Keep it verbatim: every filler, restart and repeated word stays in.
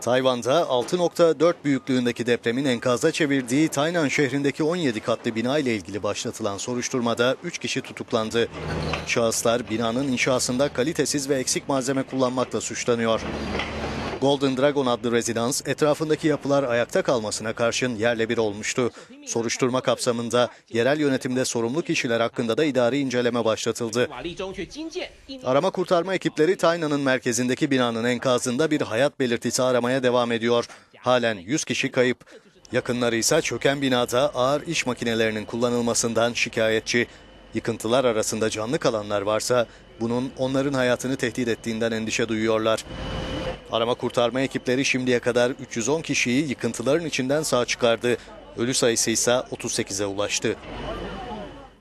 Tayvan'da altı nokta dört büyüklüğündeki depremin enkaza çevirdiği Taynan şehrindeki on yedi katlı bina ile ilgili başlatılan soruşturmada üç kişi tutuklandı. Şahıslar binanın inşasında kalitesiz ve eksik malzeme kullanmakla suçlanıyor. Golden Dragon adlı rezidans etrafındaki yapılar ayakta kalmasına karşın yerle bir olmuştu. Soruşturma kapsamında yerel yönetimde sorumlu kişiler hakkında da idari inceleme başlatıldı. Arama kurtarma ekipleri Taynan'ın merkezindeki binanın enkazında bir hayat belirtisi aramaya devam ediyor. Halen yüz kişi kayıp. Yakınları ise çöken binada ağır iş makinelerinin kullanılmasından şikayetçi. Yıkıntılar arasında canlı kalanlar varsa bunun onların hayatını tehdit ettiğinden endişe duyuyorlar. Arama kurtarma ekipleri şimdiye kadar üç yüz on kişiyi yıkıntıların içinden sağ çıkardı. Ölü sayısı ise otuz sekize ulaştı.